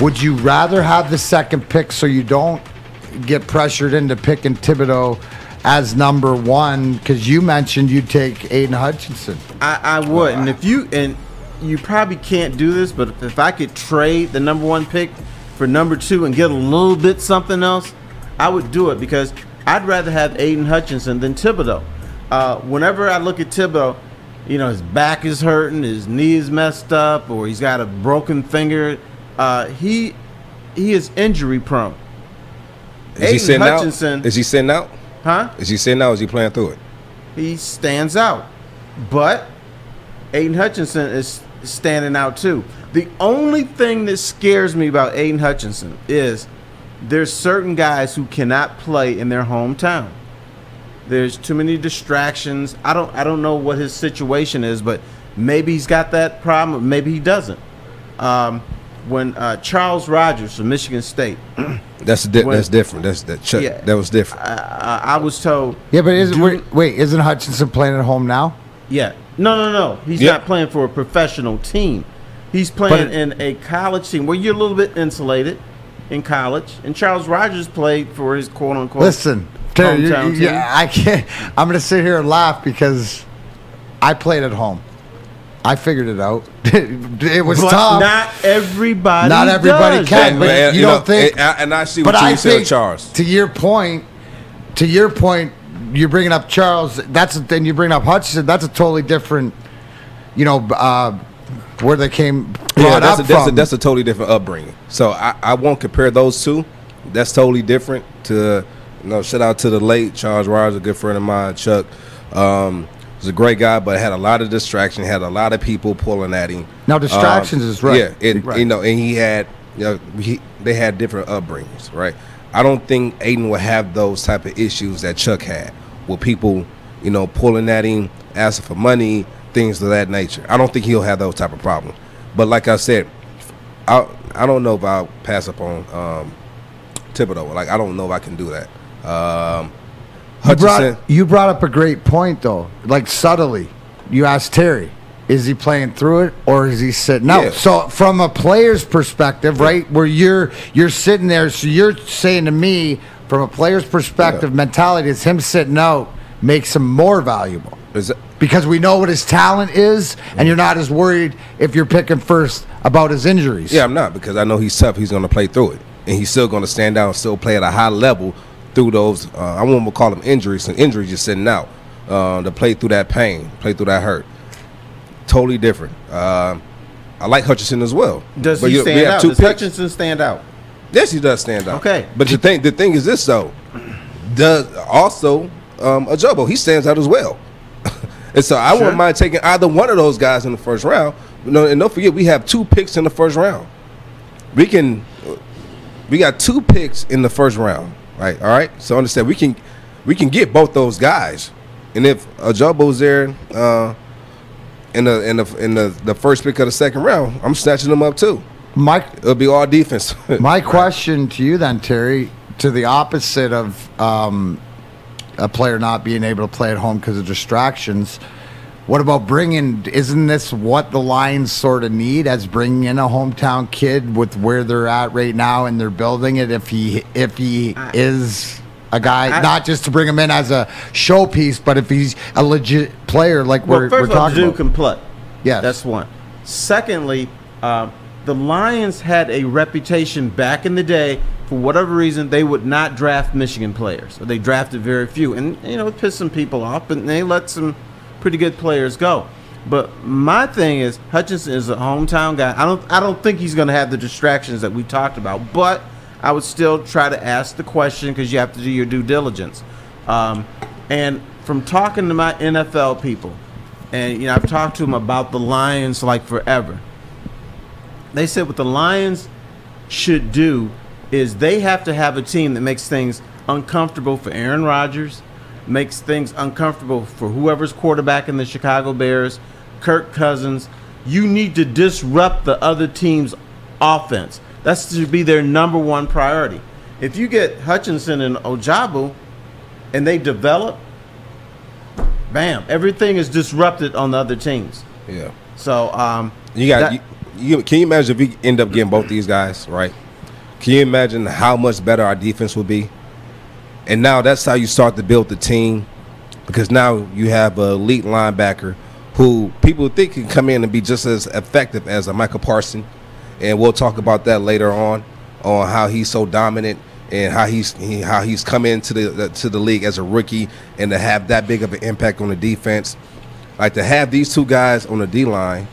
Would you rather have the second pick so you don't get pressured into picking Thibodeaux as number one? Because you mentioned you'd take Aidan Hutchinson. I would. And if you, and you probably can't do this, but if I could trade the number one pick for number two and get a little bit something else, I would do it, because I'd rather have Aidan Hutchinson than Thibodeaux. Whenever I look at Thibodeaux, you know, his back is hurting, his knee is messed up, or he's got a broken finger. He is injury prone. Is he sitting out? Huh? Is he sitting out? Is he playing through it? He stands out, but Aidan Hutchinson is standing out too. The only thing that scares me about Aidan Hutchinson is there's certain guys who cannot play in their hometown. There's too many distractions. I don't know what his situation is, but maybe he's got that problem. Maybe he doesn't. When Charles Rogers from Michigan State, that's different. That was different. I was told. Yeah, but isn't Hutchinson playing at home now? Yeah. No. He's not playing for a professional team. He's playing in a college team where you're a little bit insulated in college. And Charles Rogers played for his quote-unquote hometown team. Yeah, I can't. I'm going to sit here and laugh because I played at home. I figured it out. It was tough. Not everybody can. And, but man, you don't think. And I see what you said, Charles. To your point, you're bringing up Charles. Then you bring up Hutchinson. That's a totally different, where they came. Yeah, that's a totally different upbringing. So I won't compare those two. That's totally different. Shout out to the late Charles Rogers, a good friend of mine, Chuck. He's a great guy, but had a lot of distraction. Had a lot of people pulling at him. Now distractions is right. Yeah, and he had. They had different upbringings, right? I don't think Aidan will have those type of issues that Chuck had, with people, pulling at him, asking for money, things of that nature. I don't think he'll have those type of problems. But like I said, I don't know if I'll pass up on Thibodeaux. Like, I don't know if I can do that. You brought up a great point, though. Like, subtly, you asked Terry, is he playing through it or is he sitting out? Yeah. So from a player's perspective, right, where you're sitting there, so you're saying to me, from a player's perspective, mentality is him sitting out makes him more valuable. Because we know what his talent is, and you're not as worried if you're picking first about his injuries. Yeah, I'm not, because I know he's tough. He's going to play through it, and he's still going to stand out and still play at a high level through those. I won't call them injuries. An injury just sitting out to play through that pain, play through that hurt. Totally different. I like Hutchinson as well. Does Hutchinson stand out? Yes, he does stand out. Okay, but the thing is this though. Ojabo, he stands out as well, and so I wouldn't mind taking either one of those guys in the first round. And don't forget, we have 2 picks in the first round. We got 2 picks in the first round. Right. All right. So understand, we can get both those guys, and if Ojabo's there. In the first pick of the second round, I'm snatching them up too. It'll be all defense. My question to you then, Terry, to the opposite of a player not being able to play at home because of distractions, what about bringing? Isn't this what the Lions sort of need, as bringing in a hometown kid with where they're at right now and they're building it? If he is a guy, not just to bring him in as a showpiece, but if he's a legit player, like we're talking about. Can play. Yeah, that's one. Secondly, the Lions had a reputation back in the day, for whatever reason, they would not draft Michigan players. They drafted very few, and it pissed some people off, but they let some pretty good players go. But my thing is, Hutchinson is a hometown guy. I don't think he's going to have the distractions that we talked about, but I would still try to ask the question, because you have to do your due diligence. And from talking to my NFL people, and I've talked to them about the Lions like forever, they said what the Lions should do is they have to have a team that makes things uncomfortable for Aaron Rodgers, makes things uncomfortable for whoever's quarterback in the Chicago Bears, Kirk Cousins. You need to disrupt the other team's offense. That's to be their number one priority. If you get Hutchinson and Ojabo and they develop, bam, everything is disrupted on the other teams. Yeah. So you got that, Can you imagine if we end up getting both these guys, right? Can you imagine how much better our defense will be? And now that's how you start to build the team, because now you have an elite linebacker who people think can come in and be just as effective as a Michael Parsons. And we'll talk about that later on how he's so dominant and how he's come into the league as a rookie and to have that big of an impact on the defense. Like, to have these two guys on the D-line,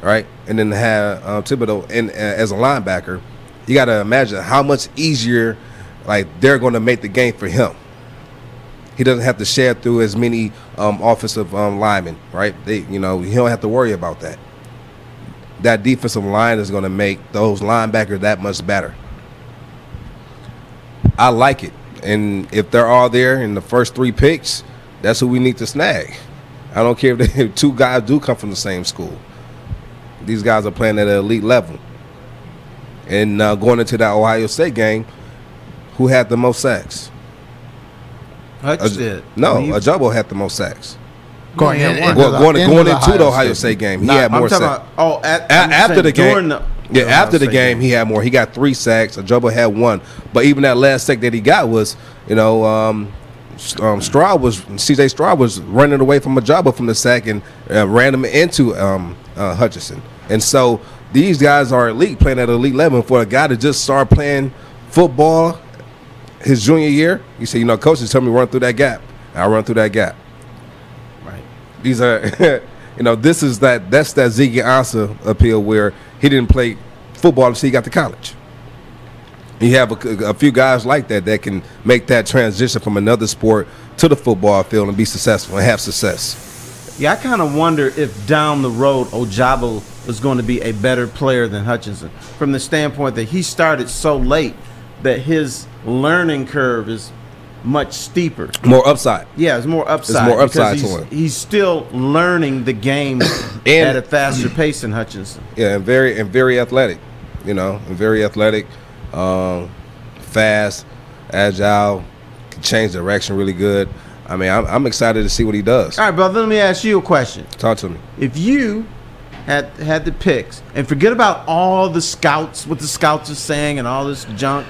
right, and then to have Thibodeaux in, as a linebacker, you got to imagine how much easier, like, they're going to make the game for him. He doesn't have to share through as many offensive linemen, right? He don't have to worry about that. That defensive line is going to make those linebackers that much better. I like it. And if they're all there in the first 3 picks, that's who we need to snag. I don't care if if 2 guys do come from the same school. These guys are playing at an elite level. And going into that Ohio State game, who had the most sacks? Hutch did. No, Ojabo had the most sacks. Going into the Ohio State game, he had more sacks. Oh, after the game. Yeah, after the game, he had more. He got 3 sacks. Ojabo had 1. But even that last sack that he got was, CJ Stroud was running away from Ojabo from the sack and ran him into Hutchinson. And so these guys are elite, playing at elite level. For a guy to just start playing football his junior year, you say, coaches tell me run through that gap. I run through that gap. Right. These are, this is that's that Ziggy Ansah appeal where he didn't play football until he got to college. You have a few guys like that can make that transition from another sport to the football field and be successful and have success. Yeah, I kind of wonder if down the road Ojabo was going to be a better player than Hutchinson, from the standpoint that he started so late that his learning curve is much steeper. More upside. Yeah, it's more upside. It's more upside to him. He's still learning the game at a faster pace than Hutchinson. Yeah, and very athletic, very athletic. Fast, agile, can change direction really good. I mean, I'm excited to see what he does. All right, brother, let me ask you a question. Talk to me. If you had the picks, and forget about all the scouts, what the scouts are saying and all this junk,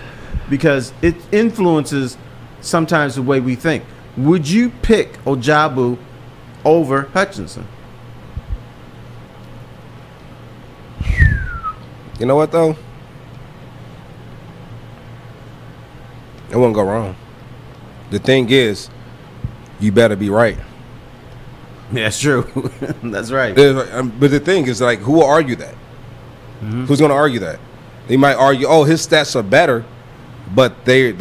because it influences sometimes the way we think. Would you pick Ojabo over Hutchinson? You know what, though? It won't go wrong. The thing is, you better be right. Yeah, that's true. That's right. But the thing is, like, who will argue that? Mm-hmm. Who's going to argue that? They might argue, oh, his stats are better, but they're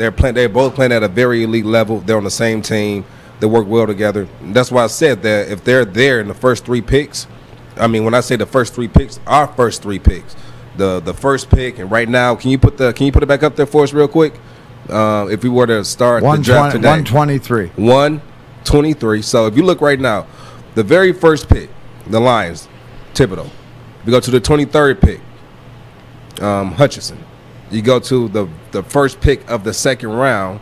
both playing at a very elite level. They're on the same team. They work well together. And that's why I said that if they're there in the first 3 picks, I mean, when I say the first 3 picks, our first 3 picks, the first pick, and right now, can you put it back up there for us real quick? If we were to start the draft today, 123. 123. So if you look right now, the very first pick, the Lions, Thibodeaux. We go to the 23rd pick, Hutchinson. You go to the first pick of the 2nd round,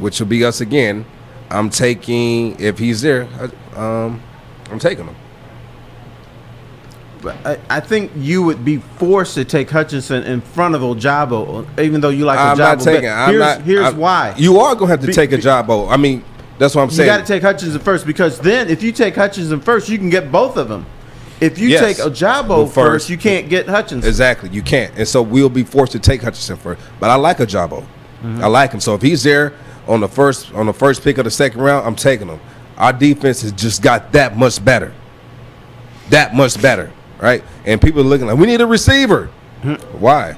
which will be us again. I'm taking, if he's there, I'm taking him. I think you would be forced to take Hutchinson in front of Ojabo, even though you like Ojabo. I'm not taking. Here's why. You are going to have to take Ojabo. I mean, that's what I'm saying. You got to take Hutchinson first, because then if you take Hutchinson first, you can get both of them. If you take Ojabo first, you can't get Hutchinson. Exactly, you can't. And so we'll be forced to take Hutchinson first. But I like Ojabo. Mm-hmm. I like him. So if he's there on the first pick of the 2nd round, I'm taking him. Our defense has just got that much better. That much better. Right, and people are looking like we need a receiver. Why?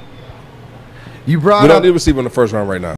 You brought up. We don't need a receiver in the first round right now.